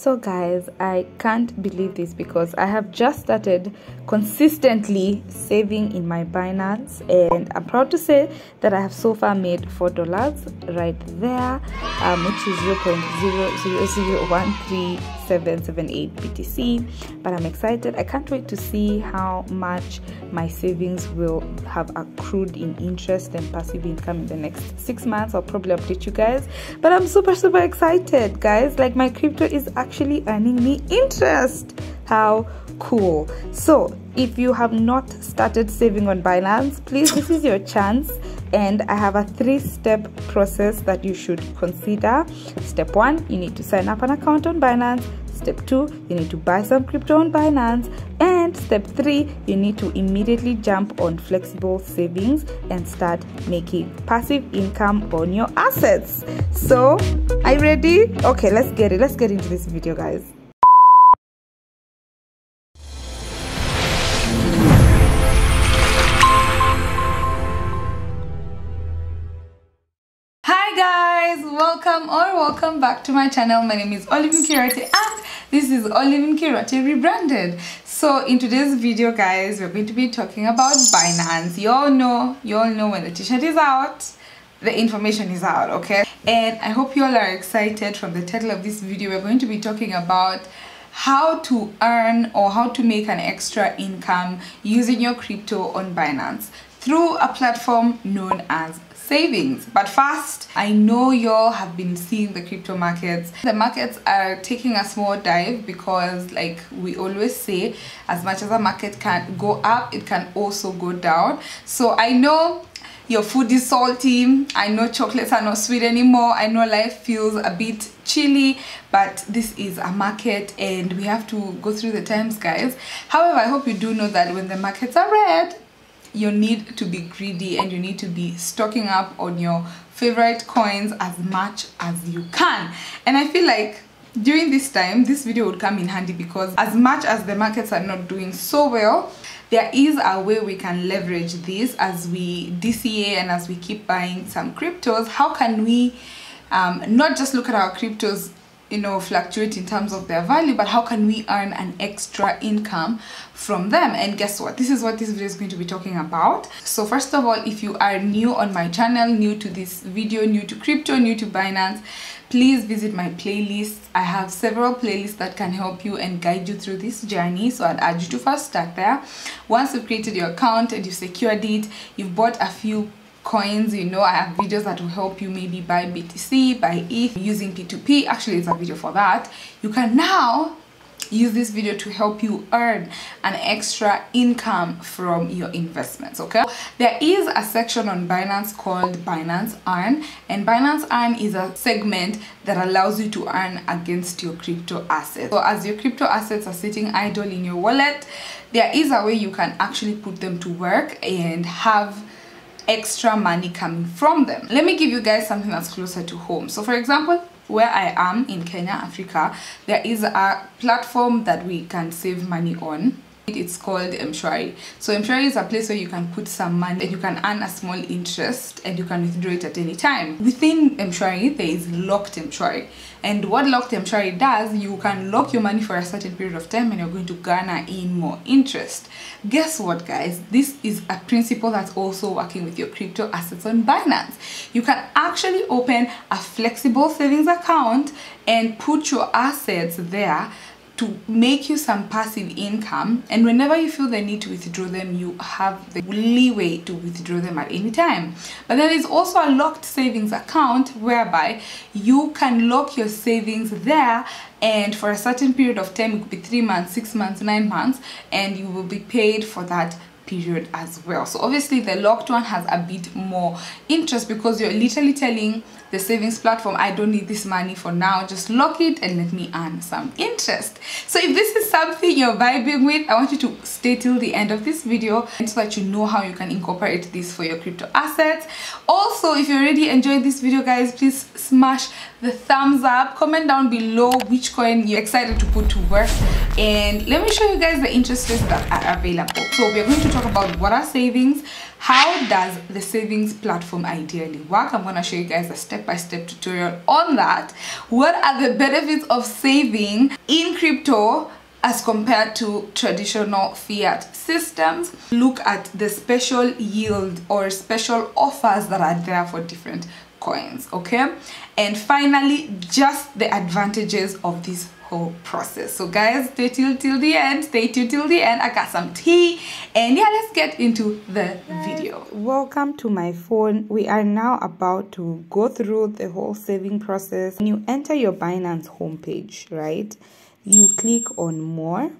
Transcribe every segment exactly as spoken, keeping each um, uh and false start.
So guys, I can't believe this because I have just started consistently saving in my Binance, and I'm proud to say that I have so far made four dollars right there, um, which is zero point zero zero zero one three seven seven eight B T C. But I'm excited. I can't wait to see how much my savings will have accrued in interest and passive income in the next six months. I'll probably update you guys, but I'm super, super excited, guys. Like, my crypto is actually actually earning me interest. How cool. So if you have not started saving on Binance, please, this is your chance. And I have a three-step process that you should consider. Step one, you need to sign up an account on Binance. Step two, you need to buy some crypto on Binance. And step three, you need to immediately jump on flexible savings and start making passive income on your assets. So, are you ready? Okay, let's get it. Let's get into this video, guys. Welcome or welcome back to my channel. My name is Olive Nkirote and this is Olive Nkirote Rebranded. So in today's video, guys, we're going to be talking about Binance. You all know, you all know when the t-shirt is out, the information is out, okay? And I hope you all are excited. From the title of this video, we're going to be talking about how to earn or how to make an extra income using your crypto on Binance through a platform known as savings. But first, I know y'all have been seeing the crypto markets. The markets are taking a small dive because, like we always say, as much as a market can go up, it can also go down. So I know your food is salty, I know chocolates are not sweet anymore, I know life feels a bit chilly, but this is a market and we have to go through the times, guys. However, I hope you do know that when the markets are red, you need to be greedy and you need to be stocking up on your favorite coins as much as you can. And I feel like during this time, this video would come in handy because as much as the markets are not doing so well, there is a way we can leverage this as we D C A and as we keep buying some cryptos. How can we um, not just look at our cryptos, you know, fluctuate in terms of their value, but how can we earn an extra income from them? And guess what, this is what this video is going to be talking about. So first of all, if you are new on my channel, new to this video, new to crypto, new to Binance, please visit my playlist. I have several playlists that can help you and guide you through this journey, so I'd urge you to first start there. Once you've created your account and you've secured it, you've bought a few coins, you know, I have videos that will help you maybe buy B T C, buy E T H using P two P. Actually, it's a video for that. You can now use this video to help you earn an extra income from your investments, okay? There is a section on Binance called Binance Earn, and Binance Earn is a segment that allows you to earn against your crypto assets. So as your crypto assets are sitting idle in your wallet, there is a way you can actually put them to work and have extra money coming from them. Let me give you guys something that's closer to home. So for example, where I am in Kenya, Africa, there is a platform that we can save money on. It's called M-Shwari. So M-Shwari is a place where you can put some money and you can earn a small interest and you can withdraw it at any time. Within M-Shwari, there is locked M-Shwari. And what locked M-Shwari does, you can lock your money for a certain period of time and you're going to garner in more interest. Guess what, guys? This is a principle that's also working with your crypto assets on Binance. You can actually open a flexible savings account and put your assets there to make you some passive income, and whenever you feel the need to withdraw them, you have the leeway to withdraw them at any time. But there is also a locked savings account whereby you can lock your savings there, and for a certain period of time, it could be three months, six months, nine months, and you will be paid for that period as well. So obviously the locked one has a bit more interest because you're literally telling the savings platform, I don't need this money for now, just lock it and let me earn some interest. So if this is something you're vibing with, I want you to stay till the end of this video so that you know how you can incorporate this for your crypto assets. Also, if you already enjoyed this video, guys, please smash the thumbs up, comment down below which coin you're excited to put to work, and let me show you guys the interest rates that are available. So we're going to talk talk about what are savings, how does the savings platform ideally work. I'm going to show you guys a step-by-step tutorial on that. What are the benefits of saving in crypto as compared to traditional fiat systems? Look at the special yield or special offers that are there for different coins, okay? And finally, just the advantages of this whole process. So guys, stay tuned till the end. Stay tuned till the end. I got some tea, and yeah, let's get into the video. Welcome to my phone. We are now about to go through the whole saving process. When you enter your Binance homepage, right, you click on more.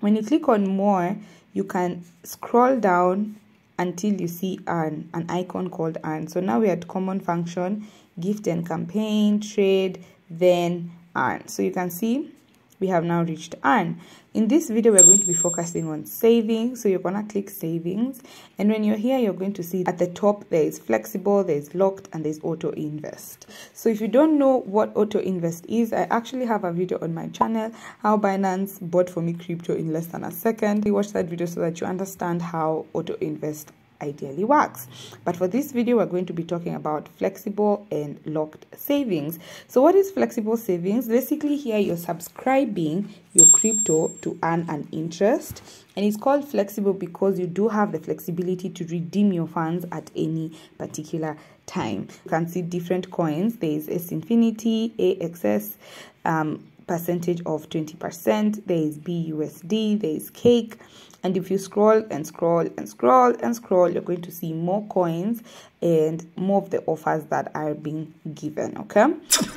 When you click on more, you can scroll down until you see earn, an icon called earn. So now we're at common function, gift and campaign, trade, then earn. So you can see we have now reached earn. In this video, we're going to be focusing on savings. So you're gonna click savings. And when you're here, you're going to see at the top, there is flexible, there's locked, and there's auto invest. So if you don't know what auto invest is, I actually have a video on my channel, how Binance bought for me crypto in less than a second. You watch that video so that you understand how auto invest ideally works. But for this video, we're going to be talking about flexible and locked savings. So what is flexible savings? Basically, here you're subscribing your crypto to earn an interest, and it's called flexible because you do have the flexibility to redeem your funds at any particular time. You can see different coins. There is Axie Infinity, A X S, um, percentage of twenty percent. There is B U S D, there is cake. And if you scroll and scroll and scroll and scroll, you're going to see more coins and more of the offers that are being given, okay?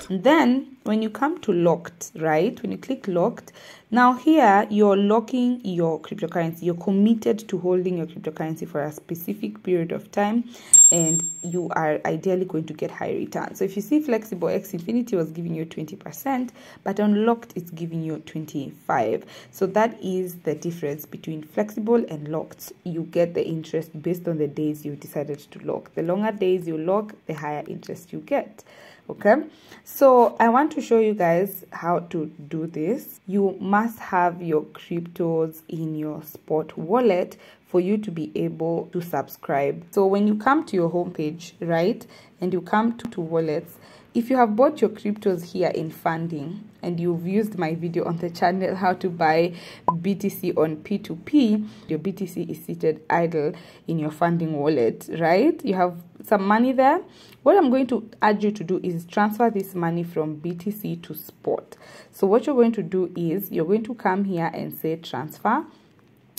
And then when you come to locked, right, when you click locked, now here you're locking your cryptocurrency. You're committed to holding your cryptocurrency for a specific period of time, and you are ideally going to get high returns. So if you see flexible, Axie Infinity was giving you twenty percent, but on locked it's giving you twenty-five. So that is the difference between flexible and locked. You get the interest based on the days you decided to lock. The longer days you lock, the higher interest you get, okay? So I want to show you guys how to do this. You must have your cryptos in your spot wallet for you to be able to subscribe. So when you come to your homepage, right, and you come to, to wallets, if you have bought your cryptos here in funding and you've used my video on the channel how to buy B T C on P two P, your B T C is seated idle in your funding wallet, right? You have some money there. What I'm going to urge you to do is transfer this money from B T C to spot. So what you're going to do is you're going to come here and say transfer,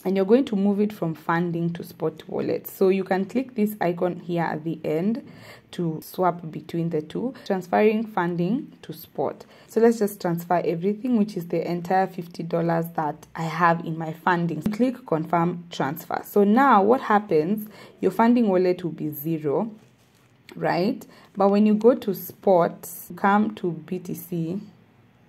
and you're going to move it from funding to spot wallet. So you can click this icon here at the end to swap between the two, transferring funding to spot. So let's just transfer everything, which is the entire fifty dollars that I have in my funding. Click confirm transfer. So now what happens, your funding wallet will be zero, right? But when you go to spot, come to B T C,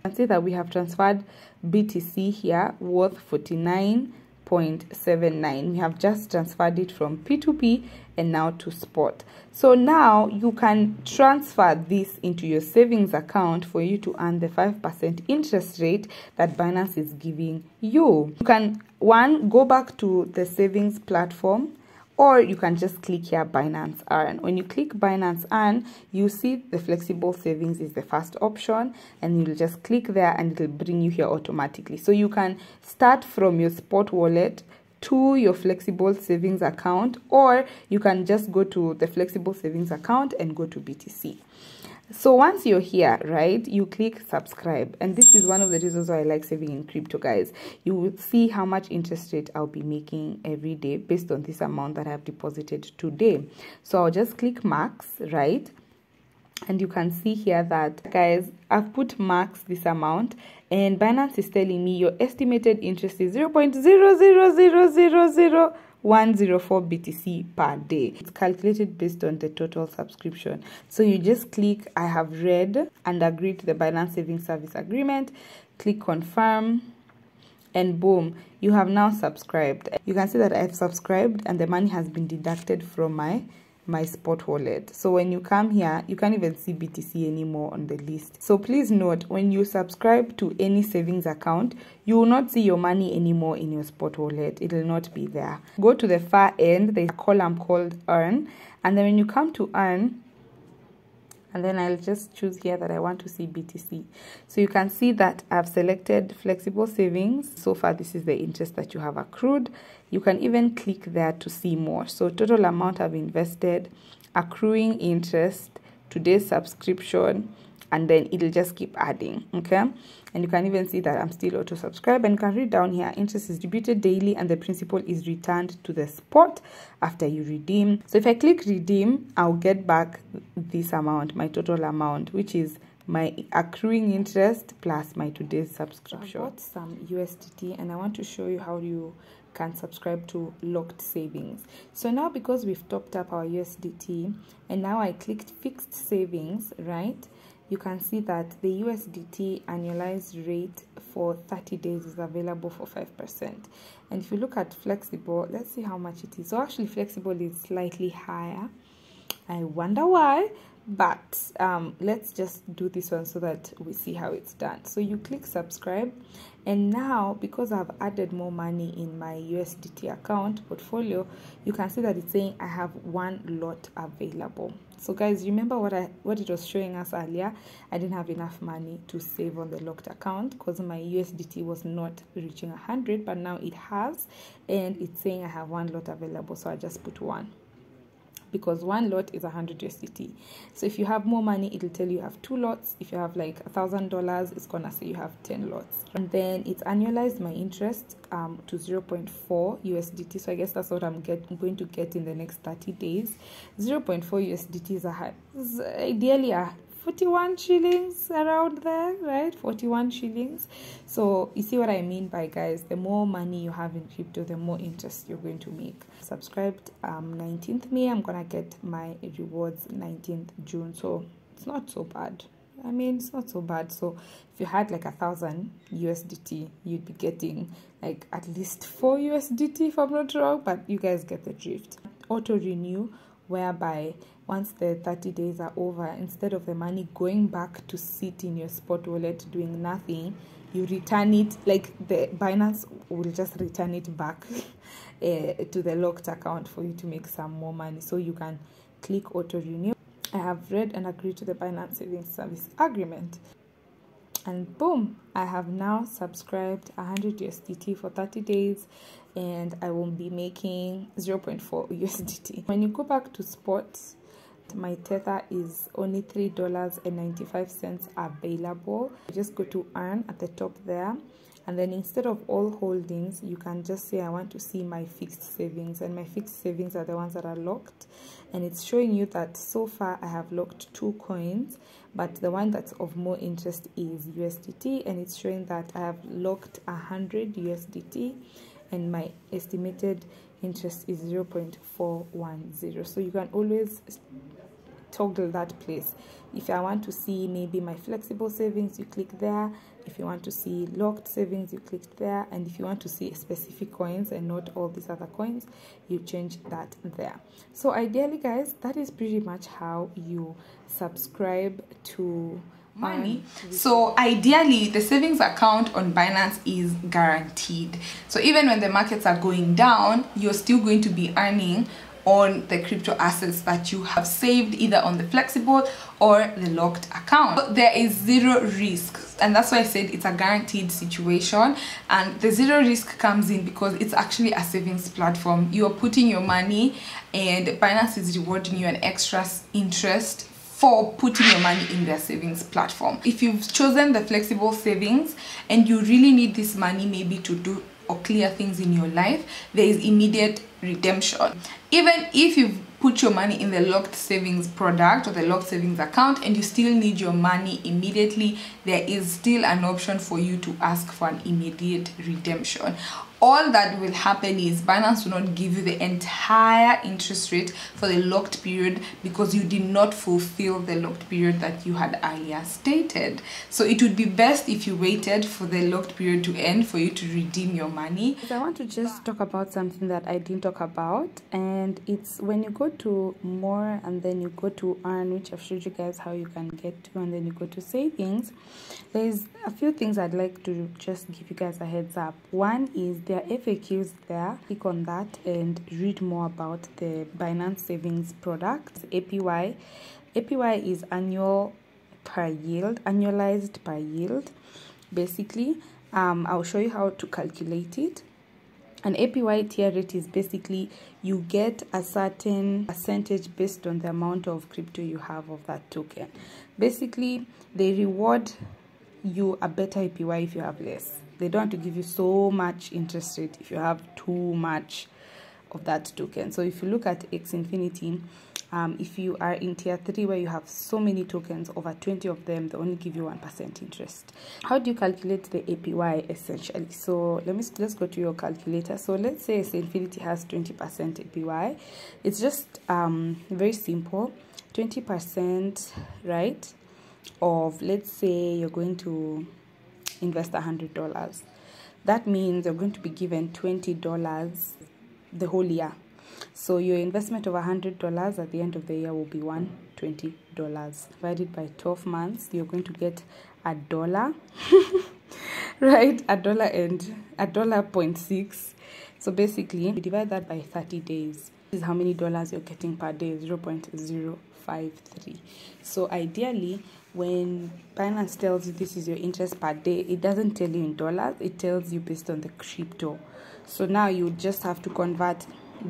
and see that we have transferred B T C here worth forty-nine point seven nine. We have just transferred it from P two P and now to spot. So now you can transfer this into your savings account for you to earn the five percent interest rate that Binance is giving you. You can, one, go back to the savings platform, or you can just click here Binance Earn. When you click Binance Earn, you see the flexible savings is the first option, and you'll just click there and it'll bring you here automatically. So you can start from your spot wallet to your flexible savings account, or you can just go to the flexible savings account and go to B T C. So once you're here, right, you click subscribe. And this is one of the reasons why I like saving in crypto, guys. You will see how much interest rate I'll be making every day based on this amount that I've deposited today. So I'll just click max, right? And you can see here that, guys, I've put max this amount, and Binance is telling me your estimated interest is zero point zero zero zero zero zero one hundred four B T C per day. It's calculated based on the total subscription. So you just click I have read and agreed to the Binance Savings Service Agreement, click confirm, and boom, you have now subscribed. You can see that I've subscribed and the money has been deducted from my my spot wallet. So when you come here, you can't even see B T C anymore on the list. So please note, when you subscribe to any savings account, you will not see your money anymore in your spot wallet. It will not be there. Go to the far end, there's a column called earn, and then when you come to earn, and then I'll just choose here that I want to see B T C. So you can see that I've selected flexible savings. So far, this is the interest that you have accrued. You can even click there to see more. So total amount I've invested, accruing interest, today's subscription, and then it'll just keep adding, okay? And you can even see that I'm still auto-subscribed, and you can read down here, interest is debited daily and the principal is returned to the spot after you redeem. So if I click redeem, I'll get back this amount, my total amount, which is my accruing interest plus my today's subscription. I bought some U S D T and I want to show you how you can subscribe to locked savings. So now, because we've topped up our U S D T and now I clicked fixed savings, right? You can see that the U S D T annualized rate for thirty days is available for five percent. And if you look at flexible, let's see how much it is. So actually flexible is slightly higher. I wonder why, but um, let's just do this one so that we see how it's done. So you click subscribe, and now because I've added more money in my U S D T account portfolio, you can see that it's saying I have one lot available. So guys, remember what I what it was showing us earlier? I didn't have enough money to save on the locked account because my U S D T was not reaching one hundred, but now it has, and it's saying I have one lot available, so I just put one. Because one lot is one hundred U S D T. So if you have more money, it'll tell you you have two lots. If you have like a thousand dollars, it's gonna say you have ten lots. And then it's annualized my interest um, to zero point four U S D T. So I guess that's what I'm, get, I'm going to get in the next thirty days. zero point four U S D T is, a, is ideally a forty-one shillings around there, right? forty-one shillings. So you see what I mean by, guys, the more money you have in crypto, the more interest you're going to make. Subscribed um nineteenth May, I'm gonna get my rewards nineteenth June. So it's not so bad. I mean, it's not so bad. So if you had like a thousand U S D T, you'd be getting like at least four U S D T if I'm not wrong, but you guys get the drift. Auto renew, whereby once the thirty days are over, instead of the money going back to sit in your spot wallet doing nothing, you return it, like the Binance will just return it back uh, to the locked account for you to make some more money. So you can click auto renew. I have read and agreed to the Binance Savings Service Agreement. And boom, I have now subscribed one hundred U S D T for thirty days, and I will be making zero point four U S D T. When you go back to sports, my tether is only three dollars and ninety-five cents available. You just go to earn at the top there, and then instead of all holdings, you can just say I want to see my fixed savings, and my fixed savings are the ones that are locked, and it's showing you that so far I have locked two coins, but the one that's of more interest is U S D T, and it's showing that I have locked one hundred U S D T and my estimated interest is zero point four one zero. So you can always toggle that place. If I want to see maybe my flexible savings, you click there. If you want to see locked savings, you click there. And if you want to see specific coins and not all these other coins, you change that there. So ideally, guys, that is pretty much how you subscribe to money. So ideally, the savings account on Binance is guaranteed. So even when the markets are going down, you're still going to be earning on the crypto assets that you have saved, either on the flexible or the locked account. But there is zero risk, and that's why I said it's a guaranteed situation. And the zero risk comes in because it's actually a savings platform. You're putting your money, and Binance is rewarding you an extra interest for putting your money in their savings platform. If you've chosen the flexible savings and you really need this money maybe to do or clear things in your life, there is immediate redemption. Even if you've put your money in the locked savings product or the locked savings account and you still need your money immediately, there is still an option for you to ask for an immediate redemption. all that will happen is Binance will not give you the entire interest rate for the locked period because you did not fulfill the locked period that you had earlier stated. So it would be best if you waited for the locked period to end for you to redeem your money. So I want to just talk about something that I didn't talk about, and it's when you go to more and then you go to earn, which I've showed you guys how you can get to, and then you go to savings. There's a few things I'd like to just give you guys a heads up. One is there are F A Qs there. Click on that and read more about the Binance savings product, A P Y. A P Y is annual per yield, annualized per yield, basically. Um, I'll show you how to calculate it. An A P Y tier rate is basically you get a certain percentage based on the amount of crypto you have of that token. Basically, they reward you a better A P Y if you have less. They don't want to give you so much interest rate if you have too much of that token. So if you look at Axie Infinity, um, if you are in tier three where you have so many tokens, over twenty of them, they only give you one percent interest. How do you calculate the A P Y essentially? So let me let's go to your calculator. So let's say Axie Infinity has twenty percent A P Y. It's just um, very simple. twenty percent, right, of, let's say you're going to invest one hundred dollars. That means you're going to be given twenty dollars the whole year. So your investment of one hundred dollars at the end of the year will be one hundred twenty dollars. Divided by twelve months, you're going to get a dollar, right? A dollar and a dollar point six. So basically, you divide that by thirty days. This is how many dollars you're getting per day, zero point zero five three. So ideally, when Binance tells you this is your interest per day, it doesn't tell you in dollars, it tells you based on the crypto. So now you just have to convert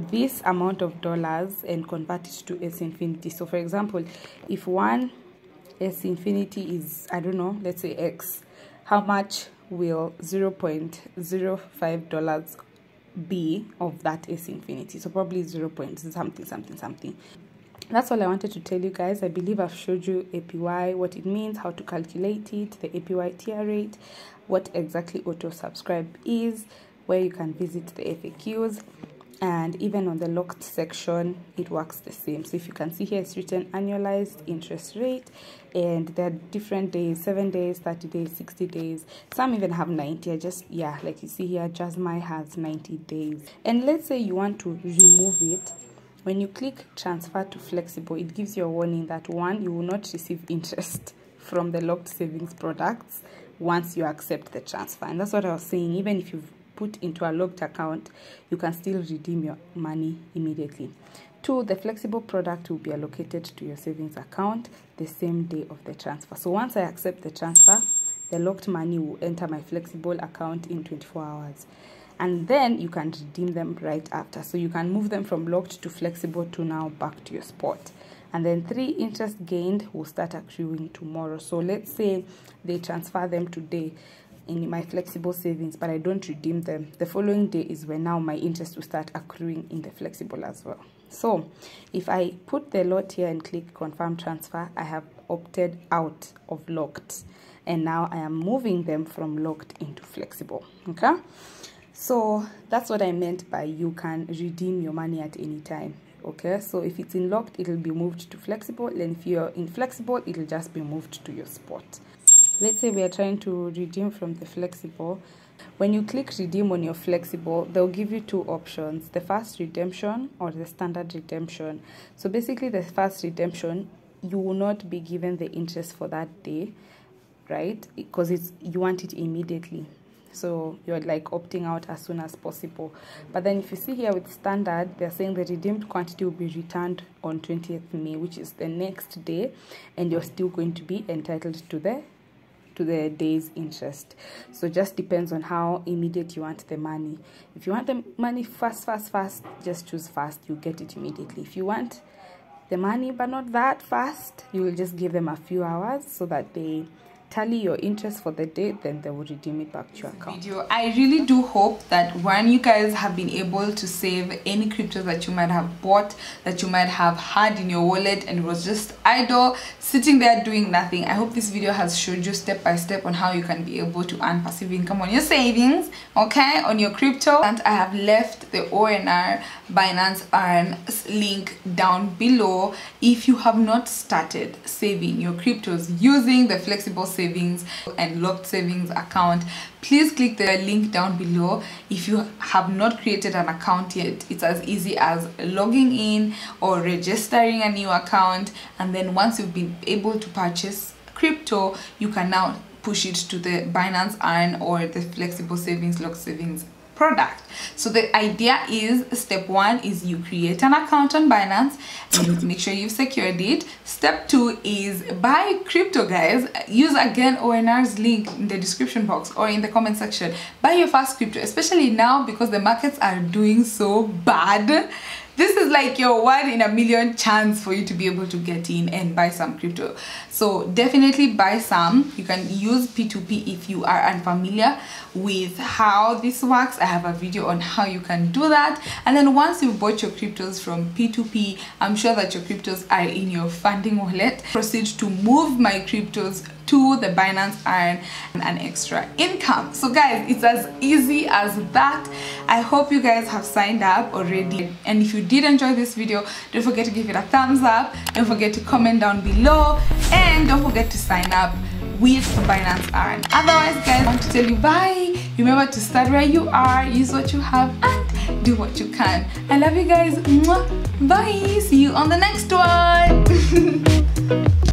this amount of dollars and convert it to Axie Infinity. So for example, if one Axie Infinity is, I don't know, let's say X, how much will zero point zero five dollars be of that Axie Infinity? So probably zero point something something something. That's all I wanted to tell you guys. I believe I've showed you A P Y, what it means, how to calculate it, the A P Y tier rate, what exactly auto subscribe is, where you can visit the F A Qs, and even on the locked section it works the same. So if you can see here, it's written annualized interest rate, and there are different days, seven days, thirty days, sixty days, some even have ninety. I just, yeah, like you see here, Jasmine has ninety days. And let's say you want to remove it. When you click transfer to flexible, it gives you a warning that one, you will not receive interest from the locked savings products once you accept the transfer. And that's what I was saying, even if you've put into a locked account, you can still redeem your money immediately. Two, the flexible product will be allocated to your savings account the same day of the transfer. So once I accept the transfer, the locked money will enter my flexible account in twenty-four hours. And then you can redeem them right after. So you can move them from locked to flexible to now back to your spot. And then three, interest gained will start accruing tomorrow. So let's say they transfer them today in my flexible savings, but I don't redeem them. The following day is when now my interest will start accruing in the flexible as well. So if I put the lot here and click confirm transfer, I have opted out of locked. And now I am moving them from locked into flexible. Okay? So that's what I meant by you can redeem your money at any time. Okay, so if it's in locked, it'll be moved to flexible, and if you're in flexible, it'll just be moved to your spot. Let's say we are trying to redeem from the flexible. When you click redeem on your flexible, they'll give you two options, the fast redemption or the standard redemption. So basically, the fast redemption, you will not be given the interest for that day, right? Because it's, you want it immediately. So you're like opting out as soon as possible. But then if you see here with standard, they're saying the redeemed quantity will be returned on twentieth May, which is the next day, and you're still going to be entitled to the to the day's interest. So just depends on how immediate you want the money. If you want the money fast, fast, fast, just choose fast, you get it immediately. If you want the money but not that fast, you will just give them a few hours so that they tally your interest for the day, then they will redeem it back to your account. Video. I really do hope that when you guys have been able to save any crypto that you might have bought, that you might have had in your wallet and was just idle, sitting there doing nothing, I hope this video has showed you step by step on how you can be able to earn passive income on your savings, okay, on your crypto. And I have left the O N R Binance Earn link down below. If you have not started saving your cryptos using the flexible savings and locked savings account, please click the link down below. If you have not created an account yet, it's as easy as logging in or registering a new account, and then once you've been able to purchase crypto, you can now push it to the Binance Earn or the flexible savings, locked savings product. So the idea is, step one is you create an account on Binance and make sure you've secured it. Step two is buy crypto, guys. Use again O N R's link in the description box or in the comment section. Buy your first crypto, especially now because the markets are doing so bad. This is like your one in a million chance for you to be able to get in and buy some crypto. So definitely buy some. You can use P two P if you are unfamiliar with how this works. I have a video on how you can do that. And then once you've bought your cryptos from P two P, I'm sure that your cryptos are in your funding wallet. Proceed to move my cryptos to the Binance Earn and an extra income. So guys, it's as easy as that. I hope you guys have signed up already, and if you did enjoy this video, don't forget to give it a thumbs up, don't forget to comment down below, and don't forget to sign up with Binance Earn. Otherwise guys, I want to tell you bye. Remember to start where you are, use what you have, and do what you can. I love you guys. Bye. See you on the next one.